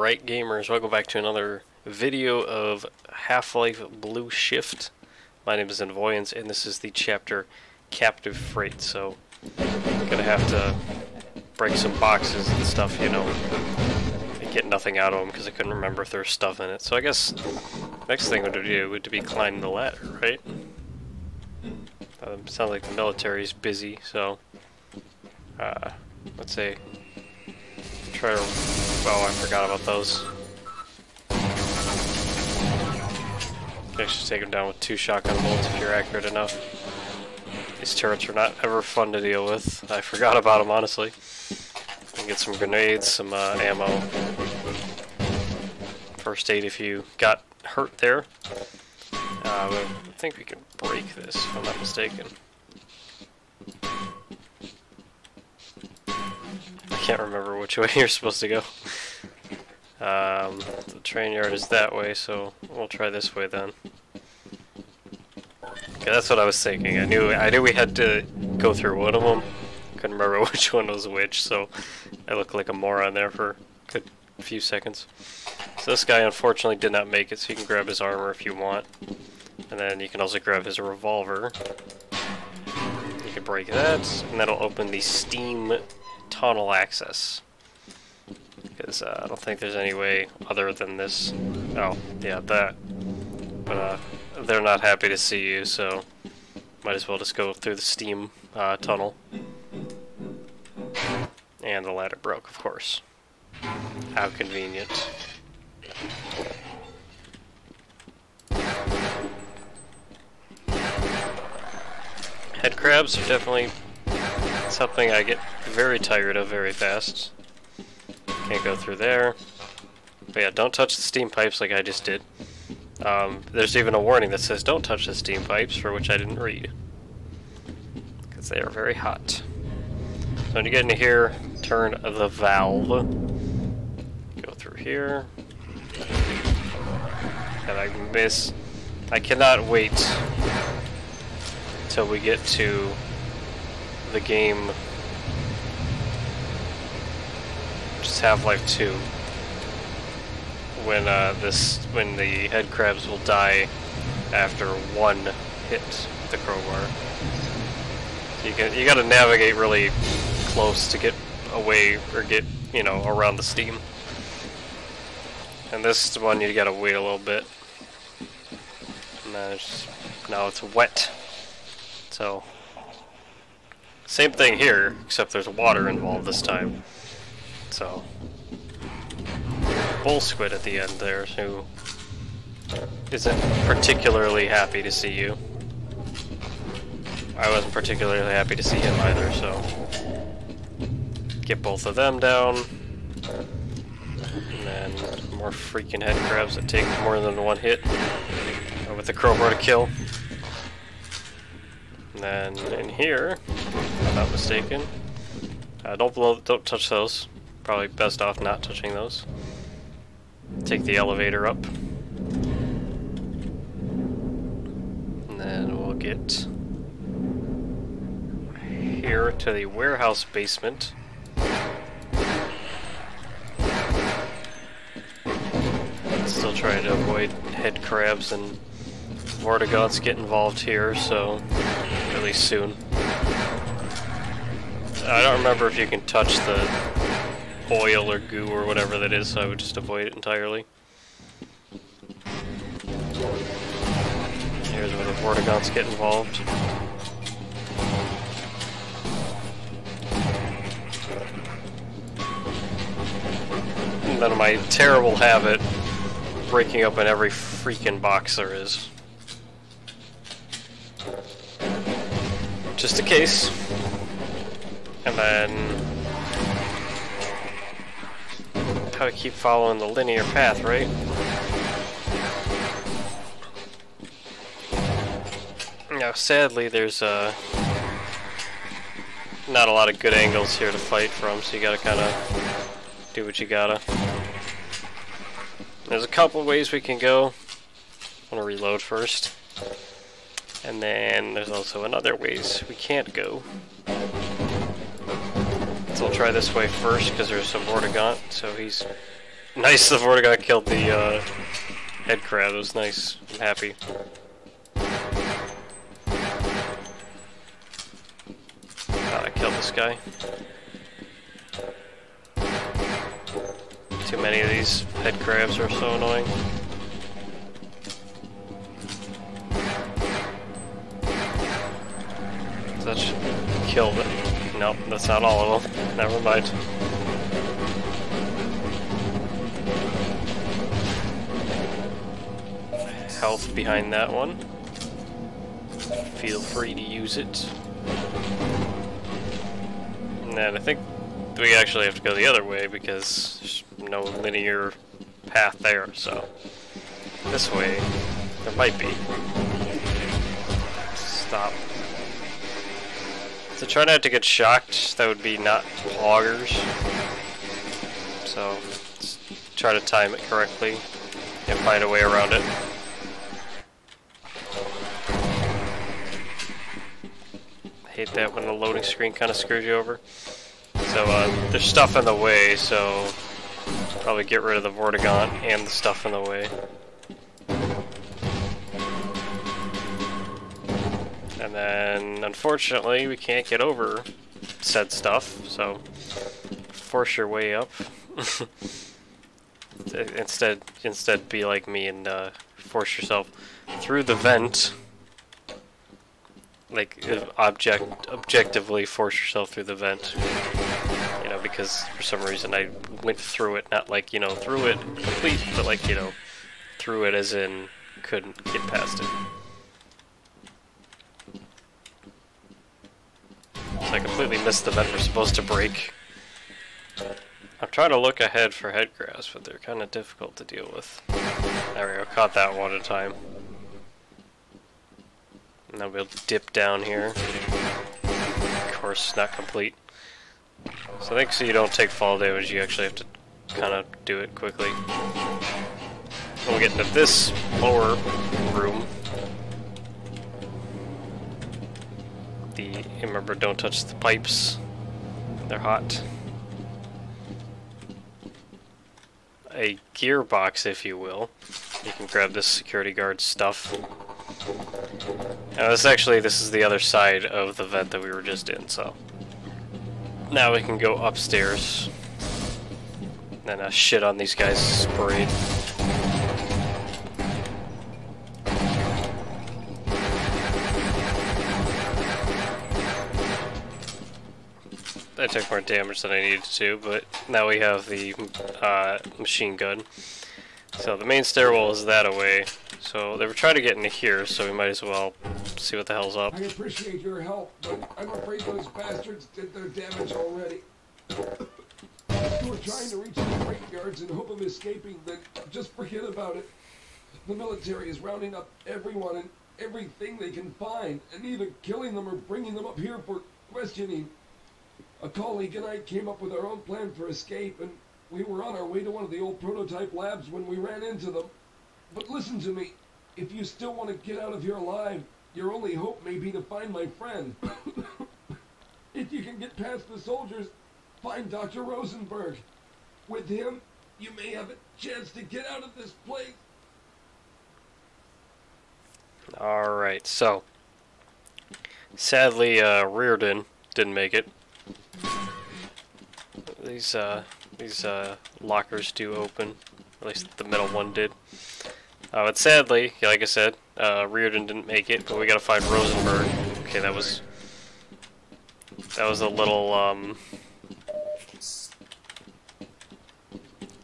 Alright gamers, welcome back to another video of Half-Life Blue Shift. My name is Nvoyhinz and this is the chapter Captive Freight, so I'm gonna have to break some boxes and stuff, you know, and get nothing out of them because I couldn't remember if there was stuff in it. So I guess next thing to do would be climb the ladder, right? Sounds like the military's busy, so let's see. Try to... Oh, I forgot about those. You can actually take them down with 2 shotgun bolts if you're accurate enough. These turrets are not ever fun to deal with. I forgot about them, honestly. You can get some grenades, some ammo. First aid if you got hurt there. I think we can break this, if I'm not mistaken. I can't remember which way you're supposed to go. The train yard is that way, so we'll try this way then. Okay, that's what I was thinking. I knew we had to go through one of them. Couldn't remember which one was which, so I looked like a moron there for a good few seconds. So this guy unfortunately did not make it, so you can grab his armor if you want. And then you can also grab his revolver. You can break that, and that'll open the steam tunnel access, because I don't think there's any way other than this. Oh yeah, that, but they're not happy to see you, so might as well just go through the steam tunnel. And the ladder broke, of course. How convenient. Head crabs are definitely something I get very tired of very fast. Can't go through there. But yeah, don't touch the steam pipes like I just did. There's even a warning that says don't touch the steam pipes, for which I didn't read, because they are very hot. So when you get into here, turn the valve. Go through here. And I miss... I cannot wait till we get to the game, which is Half-Life 2, when the head crabs will die after 1 hit with the crowbar. You got to navigate really close to get away or get, you know, around the steam. And this one you got to wait a little bit. And then it's just, now it's wet, so. Same thing here, except there's water involved this time. So, bull squid at the end there, who isn't particularly happy to see you. I wasn't particularly happy to see him either, so get both of them down, and then more freaking head crabs that take more than 1 hit with the crowbar to kill. And then in here, if I'm not mistaken, don't touch those. Probably best off not touching those. Take the elevator up, and then we'll get here to the warehouse basement. Still trying to avoid head crabs and vortigaunts get involved here, so really soon. I don't remember if you can touch the oil or goo or whatever that is, so I would just avoid it entirely. Here's where the vortigaunts get involved. And then my terrible habit, breaking open every freaking box there is. Just in case. And then... how to keep following the linear path, right? Now, sadly, there's not a lot of good angles here to fight from, so you gotta kinda do what you gotta. There's a couple ways we can go. I'm gonna reload first. And then there's also another ways we can't go. So we'll try this way first, because there's some vortigaunt, so he's Nice, the Vortigaunt killed the head crab. It was nice. I'm happy. Gotta kill this guy. Too many of these head crabs are so annoying. That should kill them. Nope, that's not all of them. Never mind. Health behind that one. Feel free to use it. And then I think we actually have to go the other way because there's no linear path there, so this way there might be. Stop. So try not to get shocked, that would be not loggers. So try to time it correctly and find a way around it. Hate that when the loading screen kind of screws you over. So there's stuff in the way, so probably get rid of the Vortigaunt and the stuff in the way. And then, unfortunately, we can't get over said stuff, so force your way up. Instead, be like me and force yourself through the vent. Like, objectively force yourself through the vent. You know, because for some reason I went through it, not like, you know, through it complete, but like, you know, through it as in couldn't get past it. So I completely missed the vent we're supposed to break. I'm trying to look ahead for headgrass, but they're kind of difficult to deal with. There we go, caught that one at a time. Now we'll dip down here. Of course, not complete. So I think so you don't take fall damage, you actually have to kind of do it quickly. We'll get into this lower room. Remember, don't touch the pipes. They're hot. A gearbox, if you will. You can grab this security guard stuff. Now, this is the other side of the vent that we were just in, so. Now we can go upstairs. And then shit on these guys sprayed. I took more damage than I needed to, but now we have the machine gun. So the main stairwell is that away. So they were trying to get into here, so we might as well see what the hell's up. I appreciate your help, but I'm afraid those bastards did their damage already. You were trying to reach the freight guards in hope of escaping, then just forget about it. The military is rounding up everyone and everything they can find, and either killing them or bringing them up here for questioning. A colleague and I came up with our own plan for escape, and we were on our way to one of the old prototype labs when we ran into them. But listen to me, if you still want to get out of here alive, your only hope may be to find my friend. If you can get past the soldiers, find Dr. Rosenburg. With him, you may have a chance to get out of this place. Alright, so sadly, Reardon didn't make it. These lockers do open, at least the middle one did. But sadly, like I said, Reardon didn't make it, but we gotta find Rosenburg. Okay, that was a little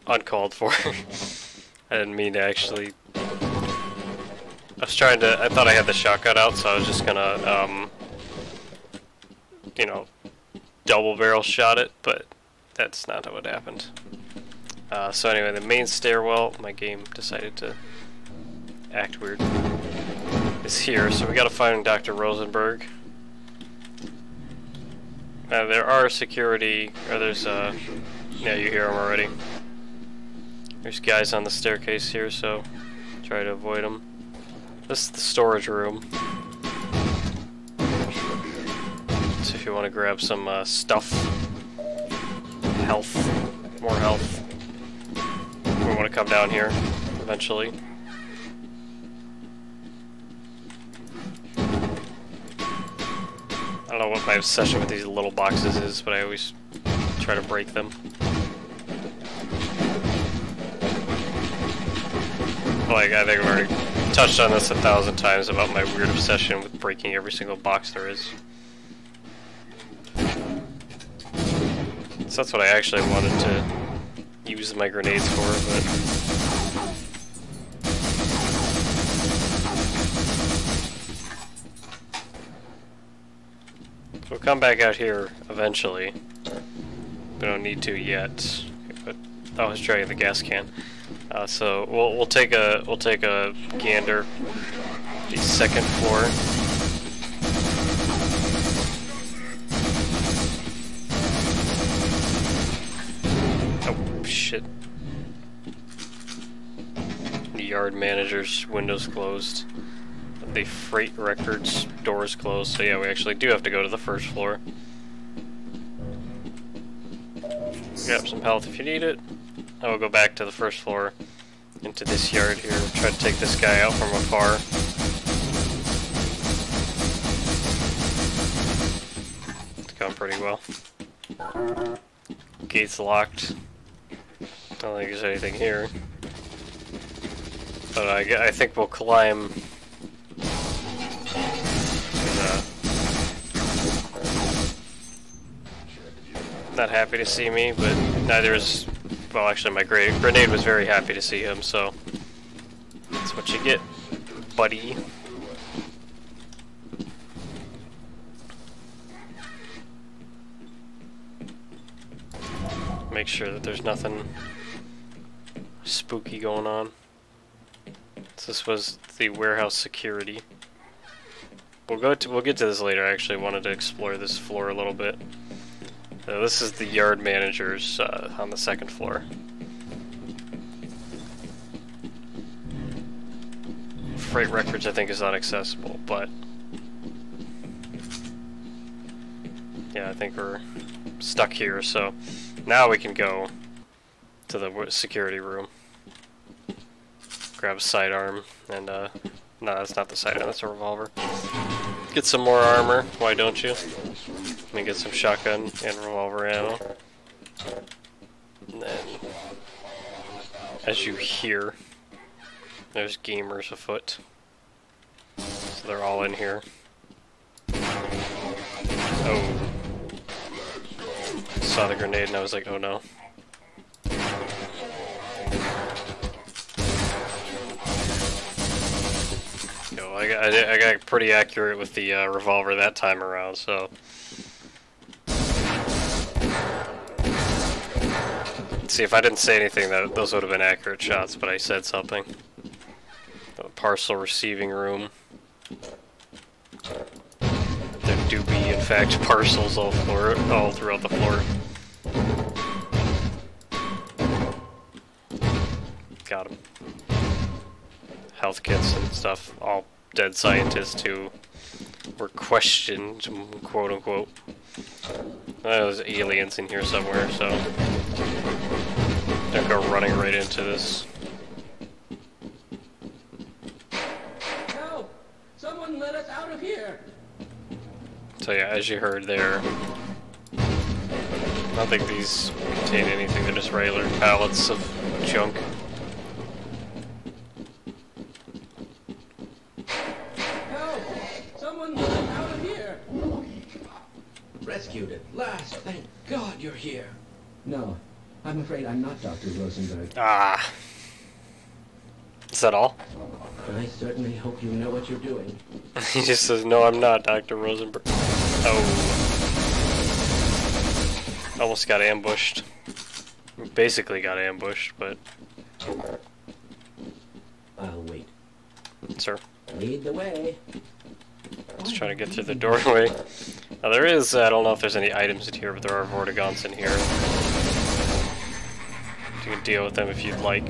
uncalled for. I didn't mean to actually. I thought I had the shotgun out, so I was just gonna you know, double barrel shot it, but that's not what happened. So anyway, the main stairwell, my game decided to act weird, is here, so we gotta find Dr. Rosenburg. There are security, or there's, yeah, you hear them already. There's guys on the staircase here, so try to avoid them. This is the storage room. So if you want to grab some stuff, health, more health, we want to come down here eventually. I don't know what my obsession with these little boxes is, but I always try to break them. Like, I think I've already touched on this 1,000 times about my weird obsession with breaking every single box there is. So that's what I actually wanted to use my grenades for, but... we'll come back out here eventually. We don't need to yet. But that was dragging the gas can. So we'll take a gander. The second floor. Shit. The yard manager's windows closed. The freight records doors closed. So yeah, we actually do have to go to the first floor. Grab some health if you need it. I will go back to the first floor, into this yard here. Try to take this guy out from afar. It's gone pretty well. Gate's locked. I don't think there's anything here, but I think we'll climb and, not happy to see me, but neither is, well actually my grenade was very happy to see him, so that's what you get, buddy. Make sure that there's nothing spooky going on. This was the warehouse security. We'll get to this later. I actually wanted to explore this floor a little bit. So this is the yard manager's on the second floor. Freight records I think is not accessible, but yeah, I think we're stuck here, so now we can go to the security room. Grab a sidearm and no, that's not the sidearm, that's a revolver. Get some more armor, why don't you? Let me get some shotgun and revolver ammo. And then, as you hear, there's gamers afoot. So they're all in here. Oh. Saw the grenade and I was like, oh no. Yo, I got pretty accurate with the revolver that time around, so. See, if I didn't say anything, those would have been accurate shots, but I said something. The parcel receiving room. There do be, in fact, parcels all throughout the floor. Got him. Health kits and stuff. All dead scientists who were questioned, quote unquote. There's aliens in here somewhere, so don't go running right into this. Help! Someone let us out of here! So yeah, as you heard there, I don't think these contain anything, they're just regular pallets of junk. Help! Someone let us out of here! Rescued at last, thank God you're here. No, I'm afraid I'm not Dr. Rosenburg. Ah. Is that all? I certainly hope you know what you're doing. He just says, no, I'm not Dr. Rosenburg. Oh. Almost got ambushed. Basically got ambushed, but... I'll wait. Sir. Lead the way. Let's try to get through the doorway. Now there is, I don't know if there's any items in here, but there are Vortigons in here. You can deal with them if you'd like.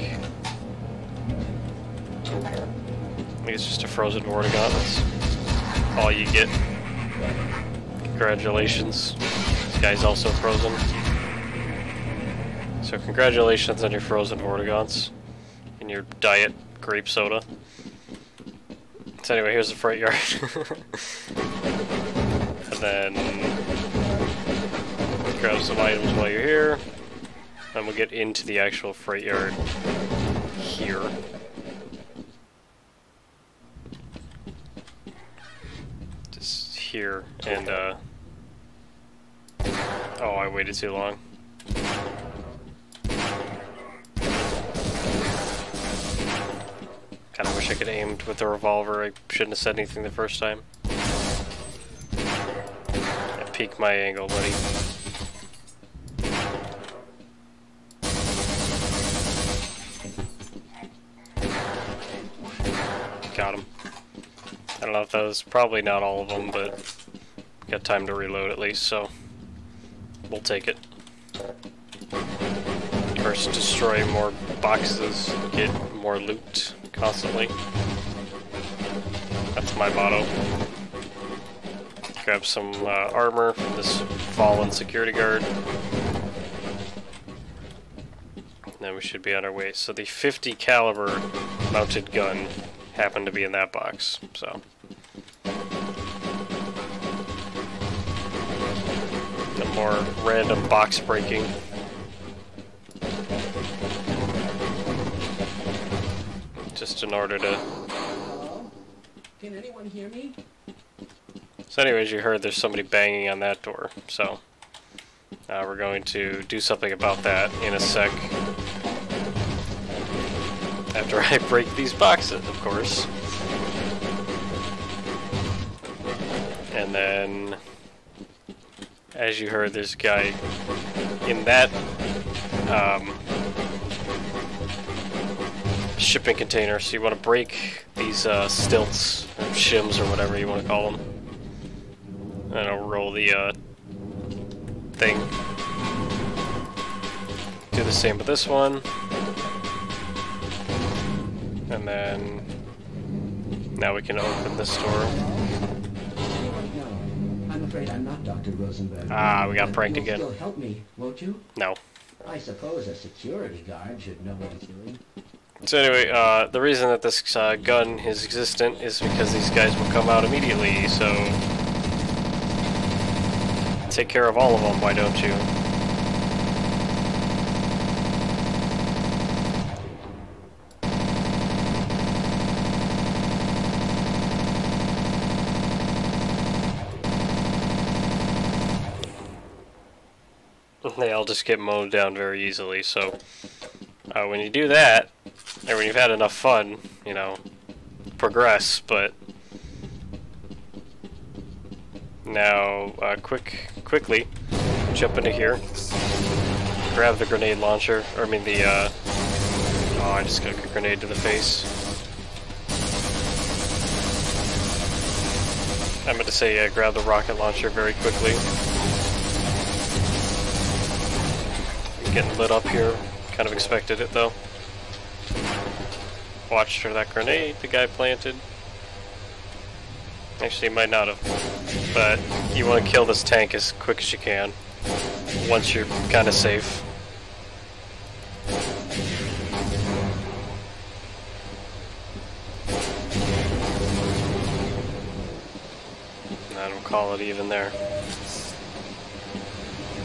I think it's just a frozen Vortigon. That's all you get. Congratulations. This guy's also frozen. So congratulations on your frozen Vortigons and your diet grape soda. So anyway, here's the freight yard. And then grab some items while you're here. And we'll get into the actual freight yard here. Just here, and oh, I waited too long. Kinda wish I could aim with the revolver. I shouldn't have said anything the first time. I peaked my angle, buddy. Got him. I don't know if that was probably not all of them, but got time to reload at least, so we'll take it. First, destroy more boxes, get more loot constantly. That's my motto. Grab some armor from this fallen security guard. And then we should be on our way. So the 50 caliber mounted gun happened to be in that box, so. The more random box breaking. Just in order to... Can anyone hear me? So anyways, you heard there's somebody banging on that door, so... we're going to do something about that in a sec. After I break these boxes, of course. And then... As you heard, there's a guy in that... shipping container, so you want to break these stilts, or shims, or whatever you want to call them. And I'll roll the thing. Do the same with this one. And then now we can open this door. No, I'm afraid I'm not Dr. Rosenberg. Ah, we got pranked again. You'll still help me, won't you? No. I suppose a security guard should know what he's doing. So anyway, the reason that this gun is existent is because these guys will come out immediately, so... Take care of all of them, why don't you? They all just get mowed down very easily, so... when you do that... And when you've had enough fun, you know, progress, but now quickly jump into here, grab the grenade launcher, or I mean the, oh, I just got a grenade to the face. I meant to say grab the rocket launcher very quickly. I'm getting lit up here, kind of expected it though. Watched for that grenade the guy planted. Actually, he might not have. But you want to kill this tank as quick as you can. Once you're kind of safe. I don't call it even there.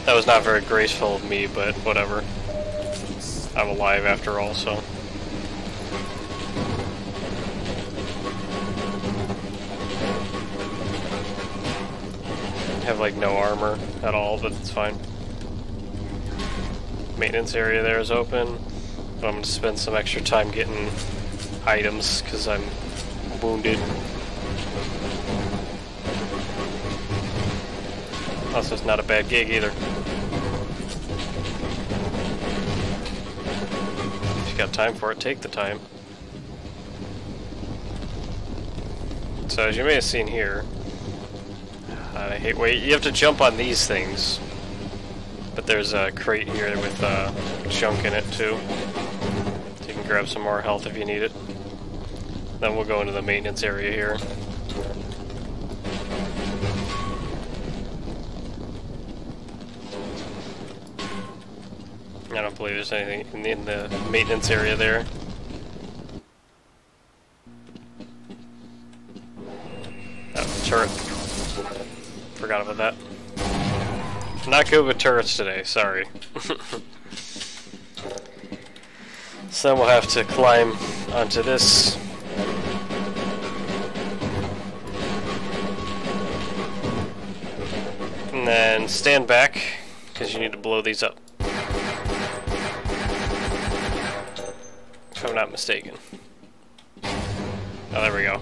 That was not very graceful of me, but whatever. I'm alive after all, so... Have like no armor at all, but it's fine. Maintenance area there is open, but I'm gonna spend some extra time getting items because I'm wounded. Also, it's not a bad gig either. If you got time for it, take the time. So as you may have seen here, I hate wait. You have to jump on these things, but there's a crate here with junk in it too, so you can grab some more health if you need it. Then we'll go into the maintenance area here. I don't believe there's anything in the maintenance area there. Oh, turret. Forgot about that. Not good with turrets today, sorry. So we'll have to climb onto this. And then stand back, because you need to blow these up. If I'm not mistaken. Oh, there we go.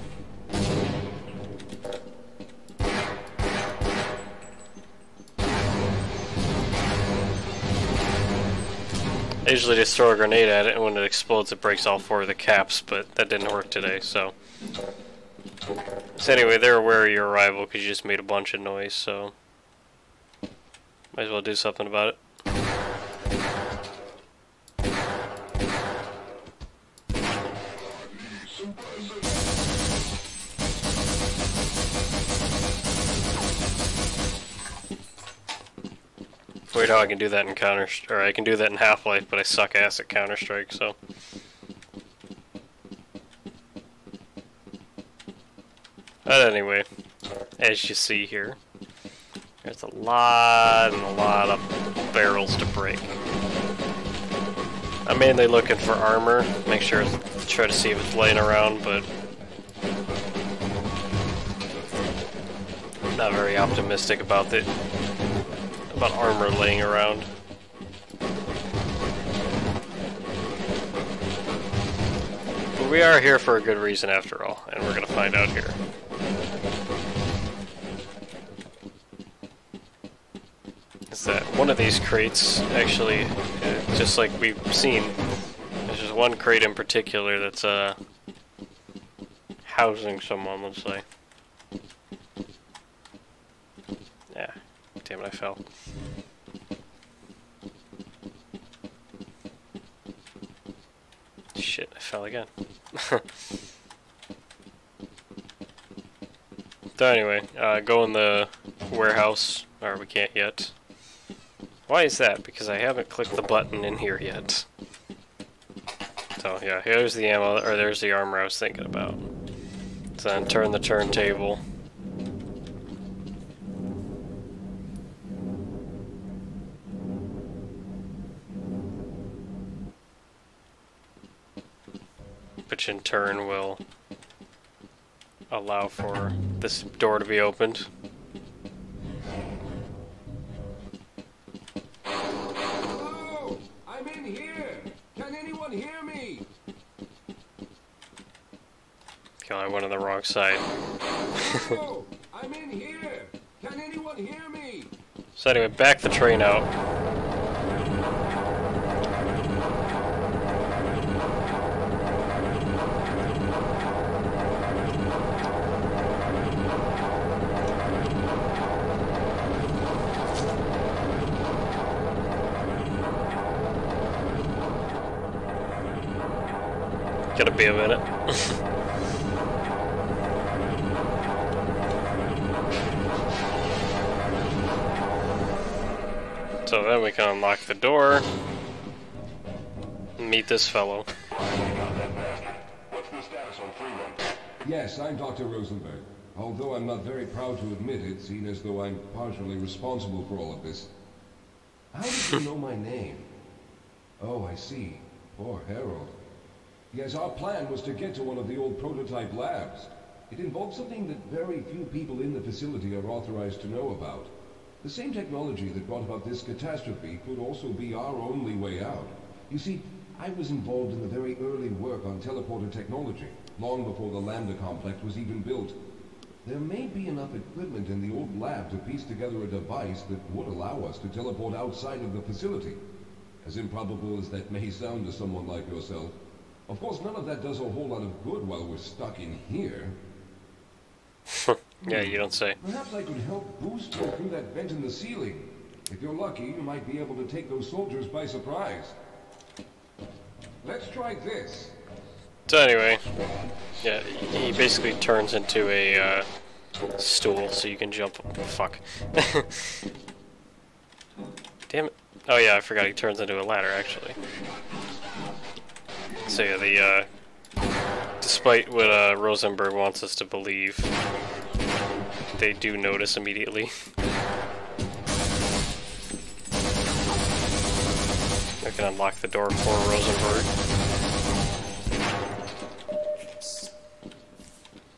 I usually just throw a grenade at it, and when it explodes it breaks all four of the caps, but that didn't work today, so. So anyway, they're aware of your arrival because you just made a bunch of noise, so. Might as well do something about it. Weird how I can do that in I can do that in Half-Life, but I suck ass at Counter-Strike, so. But anyway, as you see here, there's a lot and a lot of barrels to break. I'm mainly looking for armor, make sure, try to see if it's laying around, but I'm not very optimistic about it. About armor laying around. But we are here for a good reason after all, and we're gonna find out here. Is that one of these crates, actually, just like we've seen, there's just one crate in particular that's housing someone, let's say. Yeah. Damn it, I fell. Shit, I fell again. So anyway, go in the warehouse, or we can't yet. Why is that? Because I haven't clicked the button in here yet. So yeah, here's the ammo, or there's the armor I was thinking about. So then turn the turntable. Which in turn will allow for this door to be opened. Hello! I'm in here! Can anyone hear me? Okay, I went on the wrong side. Hello! I'm in here! Can anyone hear me? So anyway, back the train out. Gotta be a minute. So then we can unlock the door and meet this fellow. What's the status on Freeman? Yes, I'm Dr. Rosenburg. Although I'm not very proud to admit it, seen as though I'm partially responsible for all of this. How did you know my name? Oh, I see. Poor Harold. Yes, our plan was to get to one of the old prototype labs. It involved something that very few people in the facility are authorized to know about. The same technology that brought about this catastrophe could also be our only way out. You see, I was involved in the very early work on teleporter technology, long before the Lambda complex was even built. There may be enough equipment in the old lab to piece together a device that would allow us to teleport outside of the facility. As improbable as that may sound to someone like yourself, of course, none of that does a whole lot of good while we're stuck in here. Yeah, you don't say. Perhaps I could help boost you through that vent in the ceiling. If you're lucky, you might be able to take those soldiers by surprise. Let's try this. So anyway, yeah, he basically turns into a stool so you can jump. Fuck. Damn it. Oh yeah, I forgot he turns into a ladder, actually. So yeah, the, despite what Rosenburg wants us to believe, they do notice immediately. I can unlock the door for Rosenburg.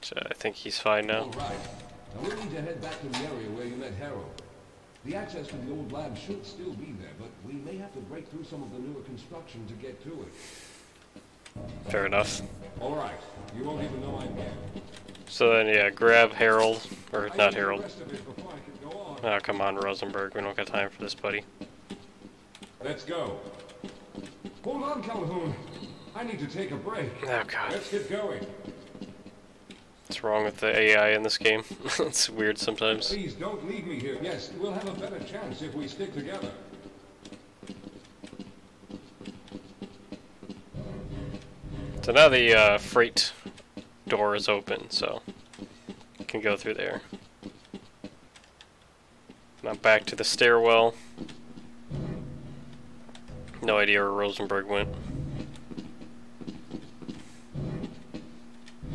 So I think he's fine now. Alright, now we need to head back to the area where you met Harold. The access to the old lab should still be there, but we may have to break through some of the newer construction to get to it. Fair enough. Alright, you won't even know I'm here. So then, yeah, grab Harold, or not Harold. Oh, come on, Rosenburg, we don't got time for this, buddy. Let's go. Hold on, Calhoun. I need to take a break. Oh, God. Let's get going. What's wrong with the AI in this game? It's weird sometimes. Please don't leave me here. Yes, we'll have a better chance if we stick together. So now the freight door is open, so you can go through there. Now back to the stairwell. No idea where Rosenburg went.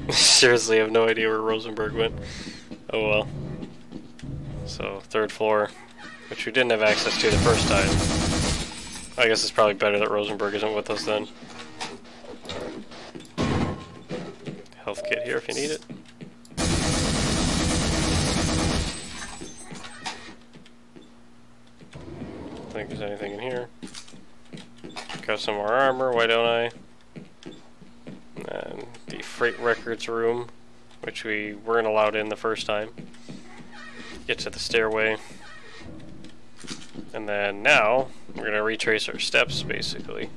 Seriously, I have no idea where Rosenburg went. Oh well. So, third floor, which we didn't have access to the first time. I guess it's probably better that Rosenburg isn't with us then. Health kit here if you need it. I don't think there's anything in here. Got some more armor, why don't I? And the freight records room, which we weren't allowed in the first time. Get to the stairway. And then now, we're gonna retrace our steps, basically.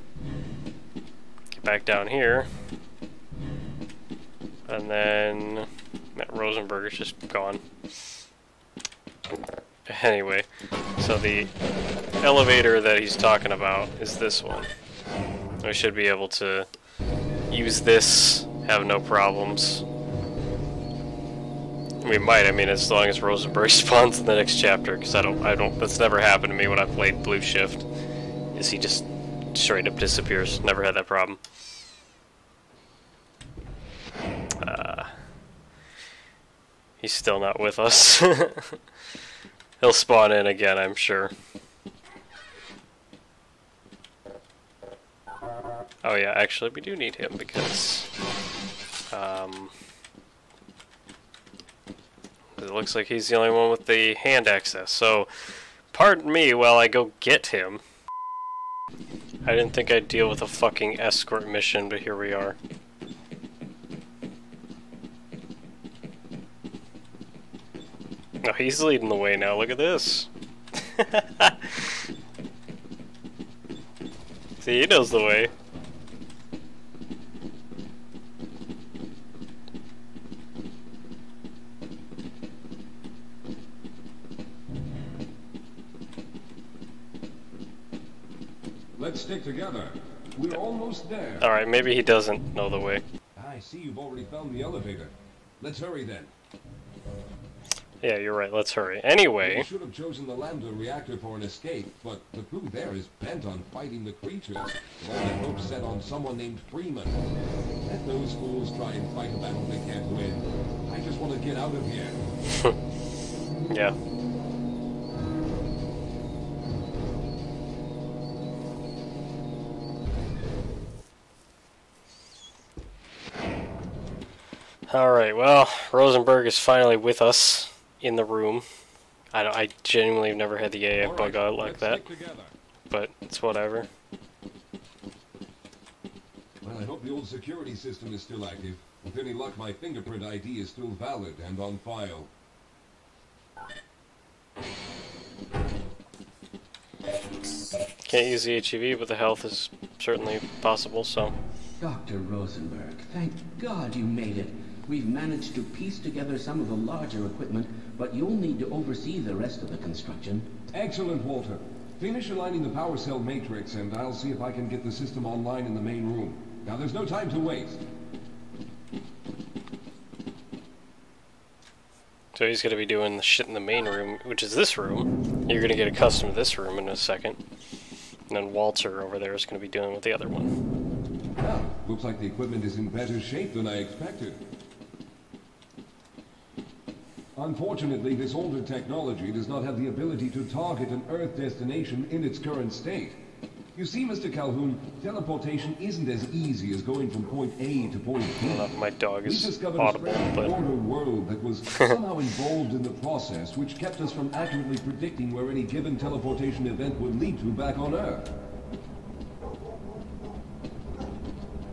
Get back down here. And then, that Rosenburg is just gone. Anyway, so the elevator that he's talking about is this one. We should be able to use this, have no problems. We might, I mean, as long as Rosenburg spawns in the next chapter, because I don't, that's never happened to me when I played Blue Shift, is he just straight up disappears. Never had that problem. He's still not with us. He'll spawn in again, I'm sure. Oh yeah, actually we do need him because it looks like he's the only one with the hand access, so pardon me while I go get him. I didn't think I'd deal with a fucking escort mission, but here we are. Oh, he's leading the way now, look at this. See, he knows the way. Let's stick together. We're almost there. Alright, maybe he doesn't know the way. I see you've already found the elevator. Let's hurry then. Yeah, you're right, let's hurry. Anyway... We should have chosen the Lambda reactor for an escape, but the crew there is bent on fighting the creatures. All their hopes set on someone named Freeman. Let those fools try and fight a battle they can't win. I just want to get out of here. Yeah. Alright, well, Rosenburg is finally with us. In the room. I genuinely have never had the AI bug out like that. But it's whatever. Well, I hope the old security system is still active. With any luck, my fingerprint ID is still valid and on file. Can't use the HEV, but the health is certainly possible, so... Dr. Rosenburg, thank God you made it. We've managed to piece together some of the larger equipment, but you'll need to oversee the rest of the construction. Excellent, Walter. Finish aligning the power cell matrix, and I'll see if I can get the system online in the main room. Now, there's no time to waste. So he's going to be doing the shit in the main room, which is this room. You're going to get accustomed to this room in a second. And then Walter over there is going to be dealing with the other one. Oh, looks like the equipment is in better shape than I expected. Unfortunately, this older technology does not have the ability to target an Earth destination in its current state. You see, Mr. Calhoun, teleportation isn't as easy as going from point A to point B. Well, my dog is audible, but... older world that was somehow involved in the process, which kept us from accurately predicting where any given teleportation event would lead to back on Earth.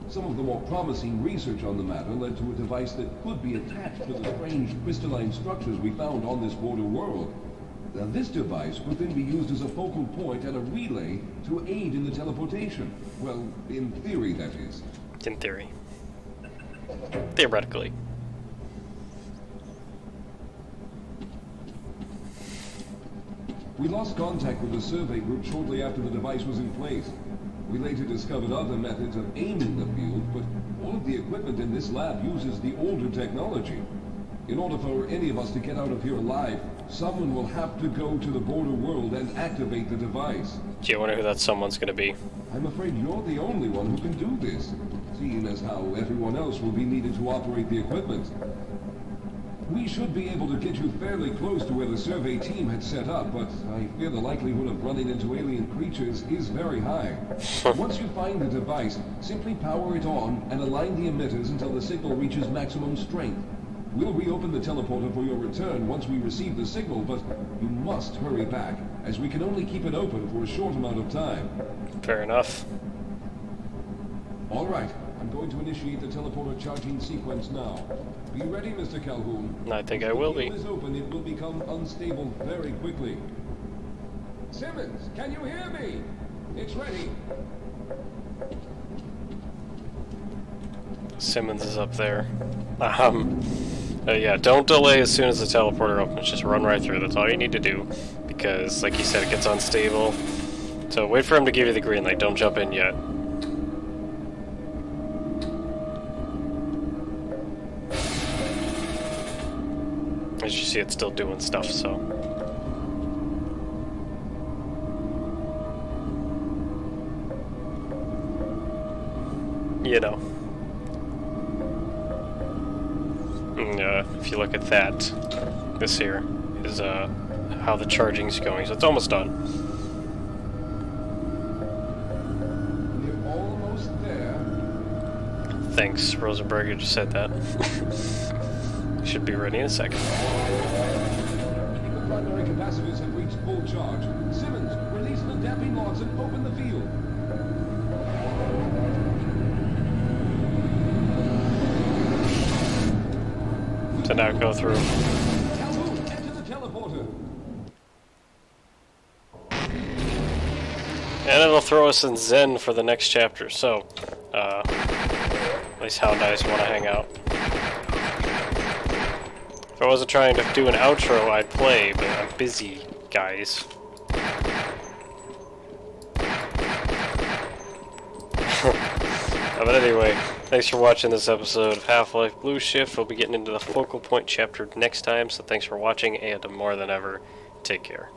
Some of the more promising research on the matter led to a device that could be attached to the strange crystalline structures we found on this border world. Now, this device would then be used as a focal point at a relay to aid in the teleportation. Well, in theory, that is. In theory. Theoretically. We lost contact with the survey group shortly after the device was in place. We later discovered other methods of aiming the field, but all of the equipment in this lab uses the older technology. In order for any of us to get out of here alive, someone will have to go to the border world and activate the device. Gee, I wonder who that someone's going to be. I'm afraid you're the only one who can do this, seeing as how everyone else will be needed to operate the equipment. We should be able to get you fairly close to where the survey team had set up, but I fear the likelihood of running into alien creatures is very high. Once you find the device, simply power it on and align the emitters until the signal reaches maximum strength. We'll reopen the teleporter for your return once we receive the signal, but you must hurry back, as we can only keep it open for a short amount of time. Fair enough. All right, I'm going to initiate the teleporter charging sequence now. Be ready, Mr. Calhoun. I think I will be. If the field is open, it will become unstable very quickly. Simmons, can you hear me? It's ready. Simmons is up there. Yeah, don't delay as soon as the teleporter opens, just run right through, that's all you need to do, because, like you said, it gets unstable. So wait for him to give you the green light, don't jump in yet. As you see, it's still doing stuff, so... you know. If you look at that, this here is how the charging's going, so it's almost done. You're almost there. Thanks, Rosenberg, you just said that. Should be ready in a second. The primary capacitors have reached full charge. Simmons, release the damping rods and open the field. To now go through. Calhoun, enter the teleporter. And it'll throw us in Zen for the next chapter, so at least how nice you want to hang out. If I wasn't trying to do an outro, I'd play, but I'm busy, guys. But anyway, thanks for watching this episode of Half-Life Blue Shift. We'll be getting into the Focal Point chapter next time, so thanks for watching, and more than ever, take care.